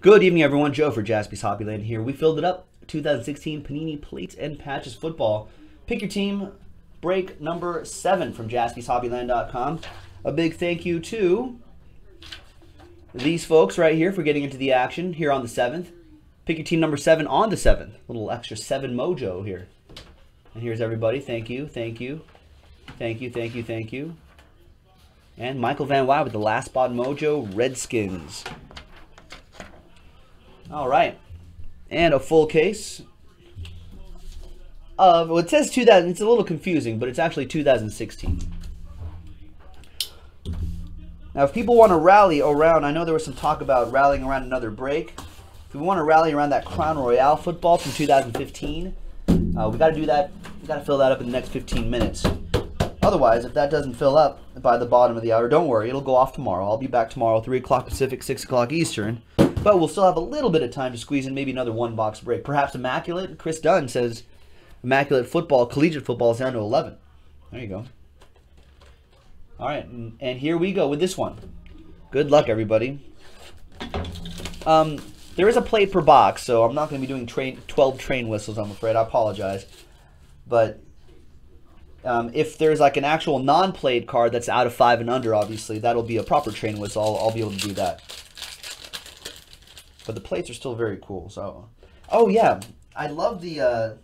Good evening, everyone. Joe for Jaspy's Hobbyland here. We filled it up. 2016 Panini Plates and Patches Football. Pick your team. Break number 7 from JaspysHobbyland.com. A big thank you to these folks right here for getting into the action here on the 7th. Pick your team number 7 on the 7th. Little extra 7 mojo here. And here's everybody. Thank you. Thank you. Thank you. Thank you. Thank you. And Michael Van Wy with the last spot mojo, Redskins. All right, and a full case of, well, it says 2000, it's a little confusing, but it's actually 2016. Now, if people want to rally around, I know there was some talk about rallying around another break. If we want to rally around that Crown Royale football from 2015, we got to do that, we got to fill that up in the next 15 minutes. Otherwise, if that doesn't fill up by the bottom of the hour, don't worry, it'll go off tomorrow. I'll be back tomorrow, 3 o'clock Pacific, 6 o'clock Eastern. But we'll still have a little bit of time to squeeze in maybe another one-box break. Perhaps Immaculate. Chris Dunn says Immaculate football, collegiate football is down to 11. There you go. All right, and here we go with this one. Good luck, everybody. There is a plate per box, so I'm not going to be doing 12 train whistles, I'm afraid. I apologize. But if there's like an actual non-played card that's out of 5 and under, obviously, that'll be a proper train whistle. I'll be able to do that. But the plates are still very cool. So, oh yeah, I love the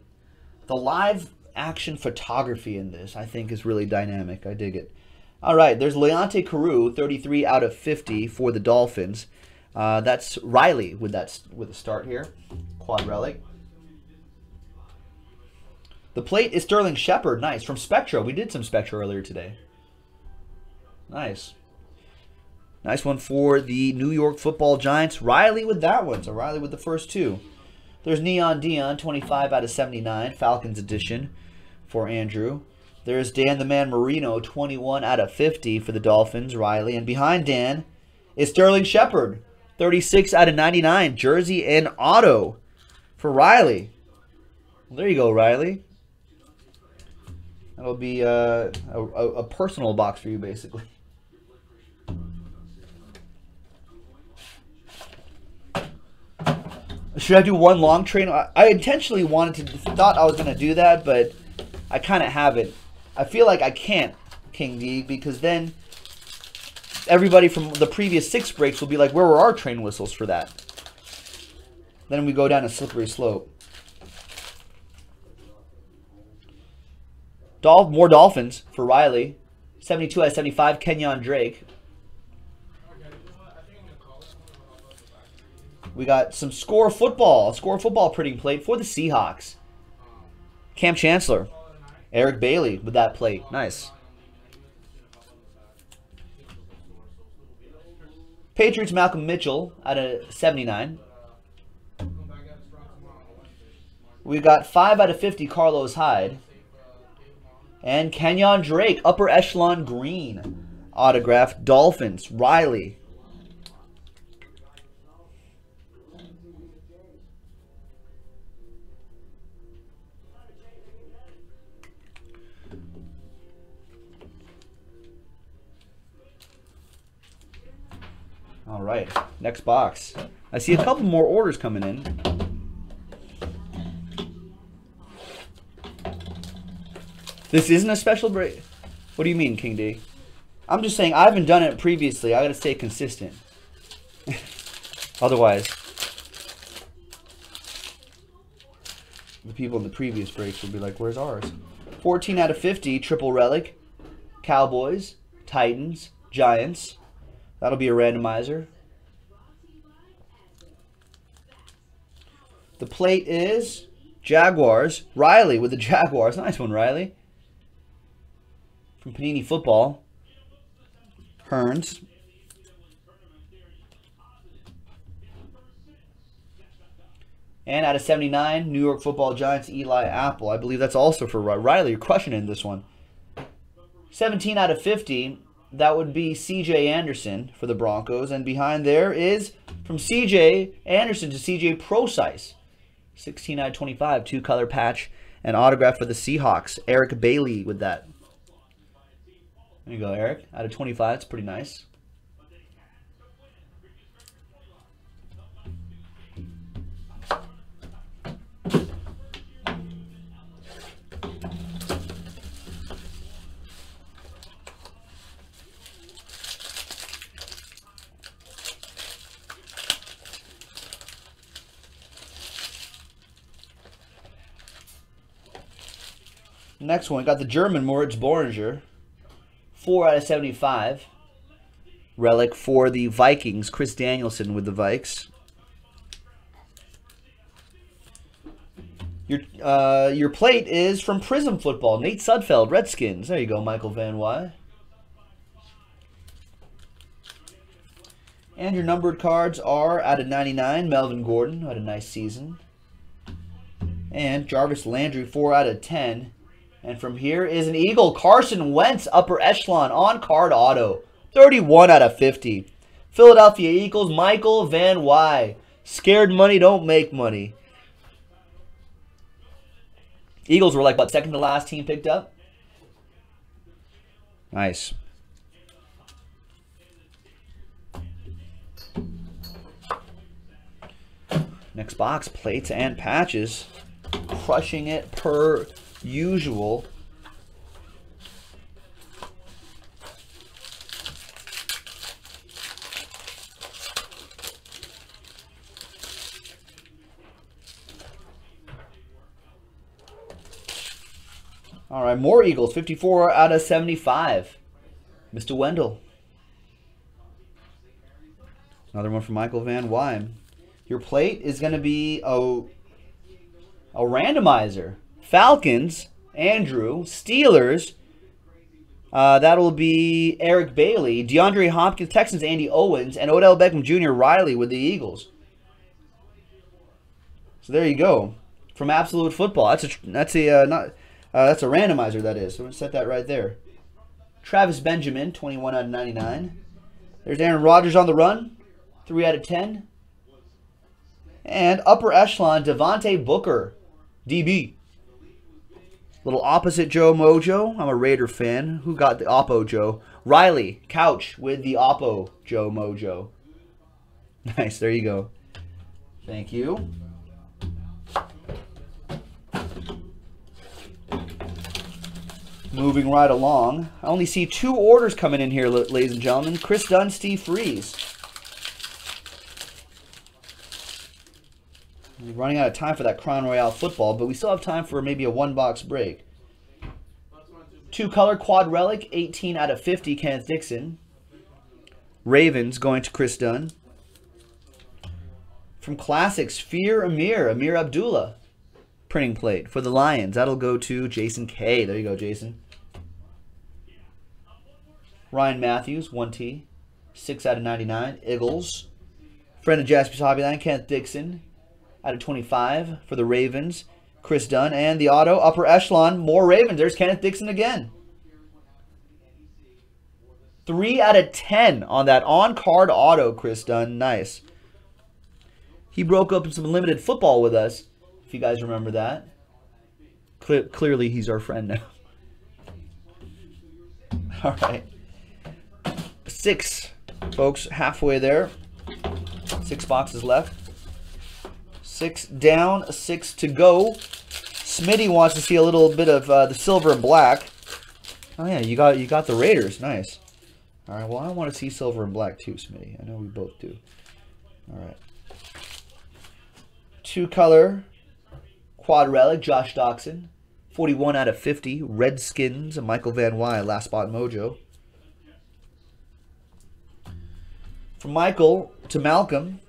live action photography in this. I think is really dynamic. I dig it. All right, there's Leonte Carew, 33 out of 50 for the Dolphins. That's Riley with a start here, quad relic. The plate is Sterling Shepard. Nice from Spectra. We did some Spectra earlier today. Nice. Nice one for the New York Football Giants. Riley with that one. So Riley with the first 2. There's Neon Dion, 25 out of 79, Falcons edition for Andrew. There's Dan the Man Marino, 21 out of 50 for the Dolphins, Riley. And behind Dan is Sterling Shepard, 36 out of 99, jersey and auto for Riley. Well, there you go, Riley. That'll be a personal box for you, basically. Should I do one long train? I intentionally thought I was going to do that, but I kind of haven't. I feel like I can't, King D, because then everybody from the previous 6 breaks will be like, where were our train whistles for that? Then we go down a slippery slope. More Dolphins for Riley. 72 out of 75, Kenyon Drake. We got some score football printing plate for the Seahawks. Cam Chancellor, Eric Bailey with that plate. Nice. Patriots, Malcolm Mitchell out of 79. We got 5 out of 50, Carlos Hyde. And Kenyon Drake, upper echelon green autograph, Dolphins, Riley. All right, next box. I see a couple more orders coming in. This isn't a special break. What do you mean, King D? I'm just saying I haven't done it previously. I gotta stay consistent. Otherwise, the people in the previous breaks will be like, where's ours? 14 out of 50, triple relic. Cowboys, Titans, Giants. That'll be a randomizer. The plate is Jaguars. Riley with the Jaguars. Nice one, Riley. From Panini Football. Hearns. And out of 79, New York Football Giants, Eli Apple. I believe that's also for Riley. You're crushing in this one. 17 out of 50. That would be C.J. Anderson for the Broncos. And behind there is from C.J. Anderson to C.J. Procise. 16 out of 25, 2-color patch and autograph for the Seahawks. Eric Bailey with that. There you go, Eric. Out of 25, it's pretty nice. Next one, got the German Moritz Boringer, 4/75. Relic for the Vikings, Chris Danielson with the Vikes. Your plate is from Prism Football, Nate Sudfeld, Redskins. There you go, Michael Van Wy. And your numbered cards are out of 99, Melvin Gordon, who had a nice season. And Jarvis Landry, 4/10. And from here is an Eagle, Carson Wentz, upper echelon, on card auto. 31/50. Philadelphia Eagles, Michael Van Wy. Scared money don't make money. Eagles were like, what, second to last team picked up? Nice. Next box, plates and patches. Crushing it per usual. All right, more Eagles, 54/75. Mr. Wendell. Another one from Michael Van Wy. Your plate is going to be a randomizer. Falcons, Andrew. Steelers, that will be Eric Bailey. DeAndre Hopkins, Texans, Andy Owens. And Odell Beckham Jr., Riley with the Eagles. So there you go. From Absolute Football. That's a randomizer, that is. So I'm going to set that right there. Travis Benjamin, 21/99. There's Aaron Rodgers on the run, 3/10. And upper echelon, Devontae Booker, DB. Little opposite Joe Mojo. I'm a Raider fan. Who got the Oppo Joe? Riley Couch with the Oppo Joe Mojo. Nice. There you go. Thank you. Moving right along. I only see two orders coming in here, ladies and gentlemen. Chris Dunn, Steve Freeze. We're running out of time for that Crown Royale football, but we still have time for maybe a one-box break. Two-color quad relic, 18/50, Kenneth Dixon. Ravens going to Chris Dunn. From Classics, Fear Amir, Amir Abdullah. Printing plate for the Lions. That'll go to Jason K. There you go, Jason. Ryan Matthews, 1T, 6/99. Eagles. Friend of Jaspy's Hobbyland, Kenneth Dixon, out of 25 for the Ravens. Chris Dunn and the auto, upper echelon, more Ravens. There's Kenneth Dixon again. 3/10 on that on-card auto, Chris Dunn. Nice. He broke up some limited football with us. You guys remember that? Clearly he's our friend now. All right. Six, folks, halfway there. Six boxes left. Six down, six to go. Smitty wants to see a little bit of the silver and black. Oh, yeah, you got the Raiders. Nice. All right, well, I want to see silver and black too, Smitty. I know we both do. All right. Two-color quad relic, Josh Doxson, 41/50, Redskins, Michael Van Wy, last spot mojo. From Michael to Malcolm,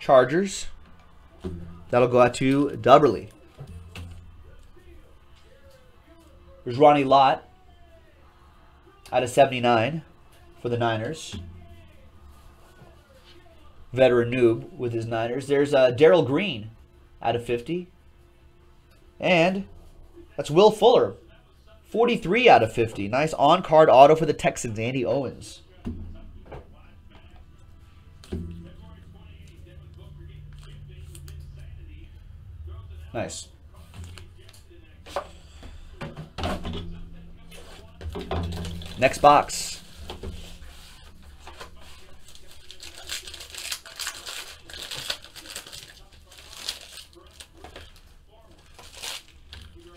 Chargers, that'll go out to Dubberly. There's Ronnie Lott, out of 79 for the Niners. Veteran noob with his Niners. There's Daryl Green, out of 50. And that's Will Fuller, 43/50. Nice on-card auto for the Texans, Andy Owens. Nice. Next box.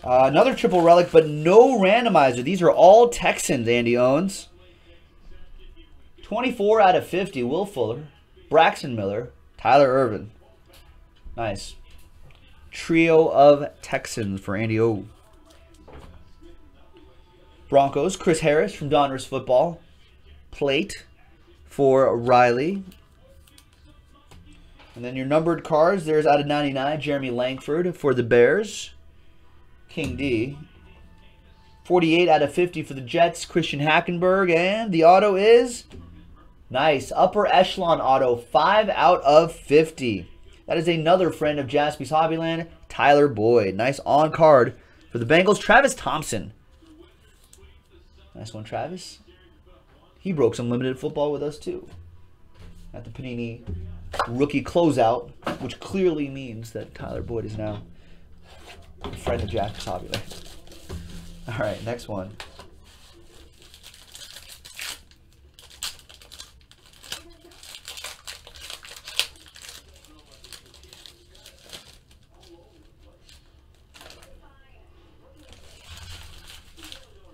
Another triple relic, but no randomizer. These are all Texans, Andy Owens. 24/50, Will Fuller, Braxton Miller, Tyler Ervin. Nice. Trio of Texans for Andy O. Broncos, Chris Harris from Donruss Football. Plate for Riley. And then your numbered cards, there's out of 99, Jeremy Langford for the Bears. King D. 48 out of 50 for the Jets, Christian Hackenberg. And the auto is nice. Upper Echelon auto, 5 out of 50. That is another friend of Jaspy's Hobbyland, Tyler Boyd. Nice on card for the Bengals, Travis Thompson. Nice one, Travis. He broke some limited football with us, too. At the Panini Rookie Closeout, which clearly means that Tyler Boyd is now a friend of Jaspy's Hobbyland. All right, next one.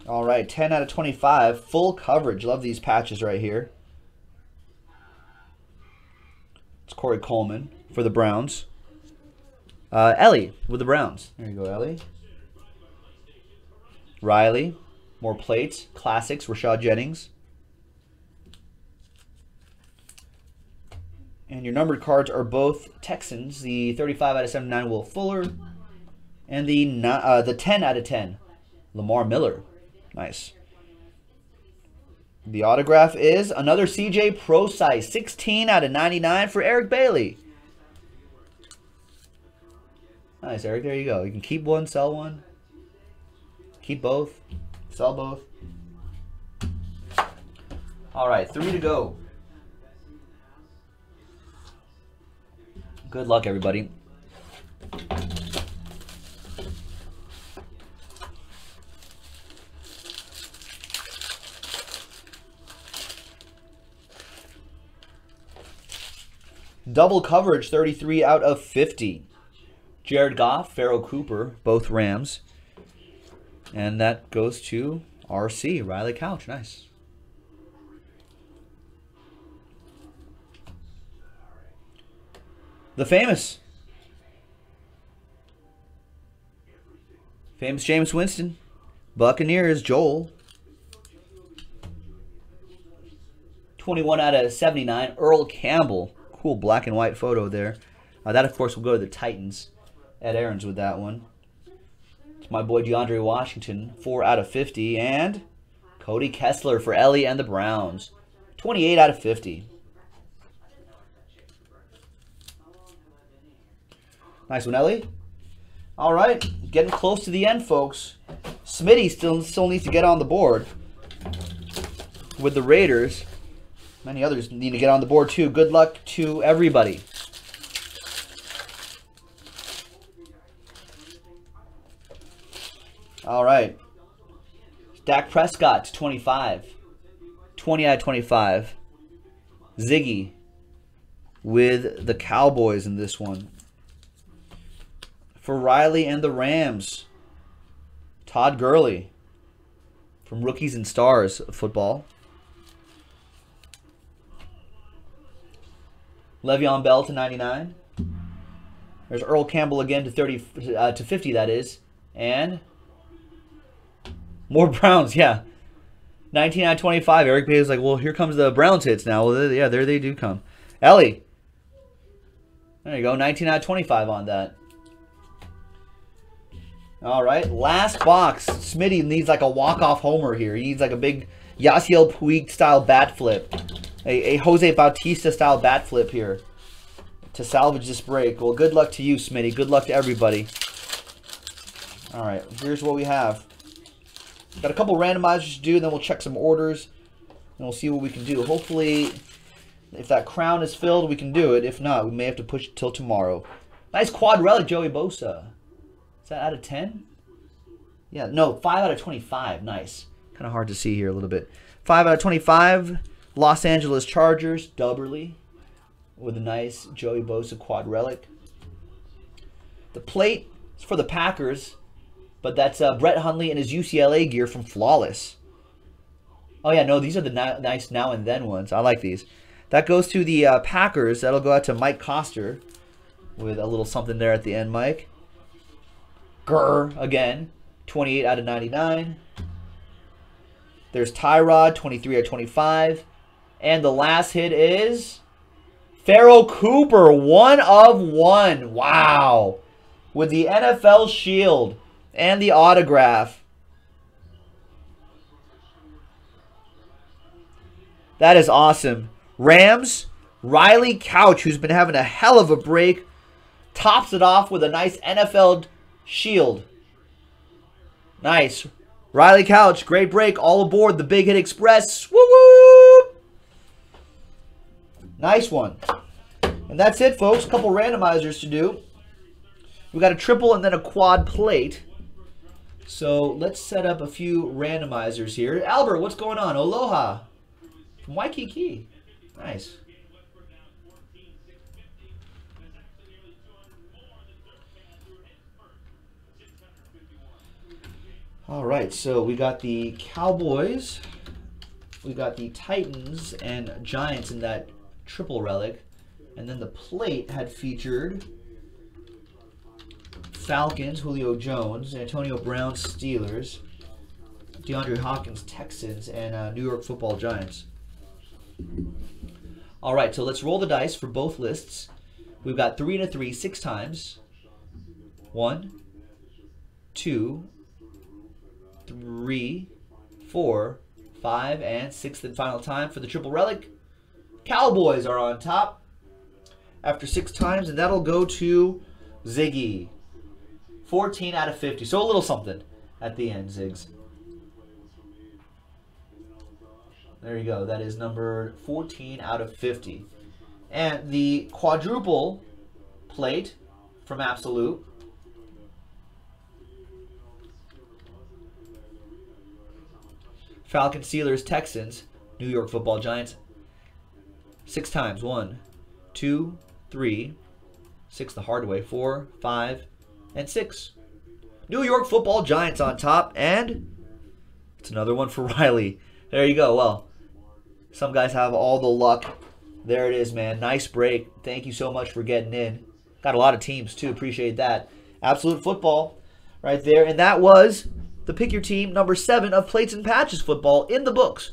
All right, 10 out of 25, full coverage. Love these patches right here. It's Corey Coleman for the Browns. Ellie with the Browns. There you go, Ellie. Riley, more plates. Classics, Rashad Jennings. And your numbered cards are both Texans. The 35 out of 79, Will Fuller. And the 10 out of 10, Lamar Miller. Nice. The autograph is another CJ ProSize, 16 out of 99 for Eric Bailey. Nice, Eric. There you go. You can keep one, sell one. Keep both. Sell both. All right, 3 to go. Good luck, everybody. Double coverage, 33 out of 50. Jared Goff, Pharaoh Cooper, both Rams. And that goes to RC, Riley Couch. Nice. The famous Jameis Winston. Buccaneers, Joel. 21 out of 79, Earl Campbell. Cool black and white photo there. That, of course, will go to the Titans. Ed Aarons with that one. It's my boy DeAndre Washington, 4 out of 50. And Cody Kessler for Ellie and the Browns, 28 out of 50. Nice one, Ellie. All right, getting close to the end, folks. Smitty still needs to get on the board with the Raiders. Many others need to get on the board, too. Good luck to everybody. All right. Dak Prescott, 25. 20 out of 25. Ziggy with the Cowboys in this one. For Riley and the Rams, Todd Gurley from Rookies and Stars Football. Le'Veon Bell to 99. There's Earl Campbell again to 50, that is. And more Browns, yeah. 19 out of 25. Eric Bailey's like, well, here comes the Browns hits now. Well, yeah, there they do come. Ellie. There you go, 19 out of 25 on that. All right, last box. Smitty needs like a walk-off homer here. He needs like a big Yasiel Puig-style bat flip. A Jose Bautista-style bat flip here to salvage this break. Well, good luck to you, Smitty. Good luck to everybody. All right, here's what we have. Got a couple randomizers to do, then we'll check some orders, and we'll see what we can do. Hopefully, if that crown is filled, we can do it. If not, we may have to push it till tomorrow. Nice quad relic, Joey Bosa. Is that out of 10? Yeah, no, 5 out of 25. Nice. Kind of hard to see here a little bit. 5 out of 25. Los Angeles Chargers, Dubberly, with a nice Joey Bosa quad relic. The plate is for the Packers, but that's Brett Hundley and his UCLA gear from Flawless. Oh, yeah, no, these are the nice now and then ones. I like these. That goes to the Packers. That'll go out to Mike Coster with a little something there at the end, Mike. Gurr again, 28 out of 99. There's Tyrod, 23 out of 25. And the last hit is Farrell Cooper, 1 of 1. Wow. With the NFL Shield and the autograph. That is awesome. Rams, Riley Couch, who's been having a hell of a break, tops it off with a nice NFL Shield. Nice. Riley Couch, great break. All aboard the Big Hit Express. Woo-woo! Nice one. And that's it, folks. A couple randomizers to do. We got a triple and then a quad plate. So let's set up a few randomizers here. Albert, what's going on? Aloha from Waikiki. Nice. All right, so we got the Cowboys, we got the Titans and Giants in that triple relic, and then the plate had featured Falcons, Julio Jones, Antonio Brown, Steelers, DeAndre Hopkins, Texans, and New York Football Giants. All right, so let's roll the dice for both lists. We've got 3 and a 3 6 times. 1, 2, 3, 4, 5, and 6th and final time for the triple relic. Cowboys are on top after 6 times, and that'll go to Ziggy. 14 out of 50, so a little something at the end, Ziggs. There you go, that is number 14 out of 50. And the quadruple plate from Absolute. Falcons, Steelers, Texans, New York Football Giants. 6 times, 1, 2, 3, 6 the hard way, 4, 5, and 6. New York Football Giants on top, and it's another one for Riley. There you go. Well, some guys have all the luck. There it is, man. Nice break. Thank you so much for getting in. Got a lot of teams, too. Appreciate that. Absolute Football right there. And that was the Pick Your Team number 7 of Plates and Patches football in the books.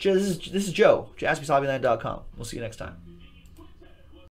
This is Joe, JaspysHobbyland.com. We'll see you next time.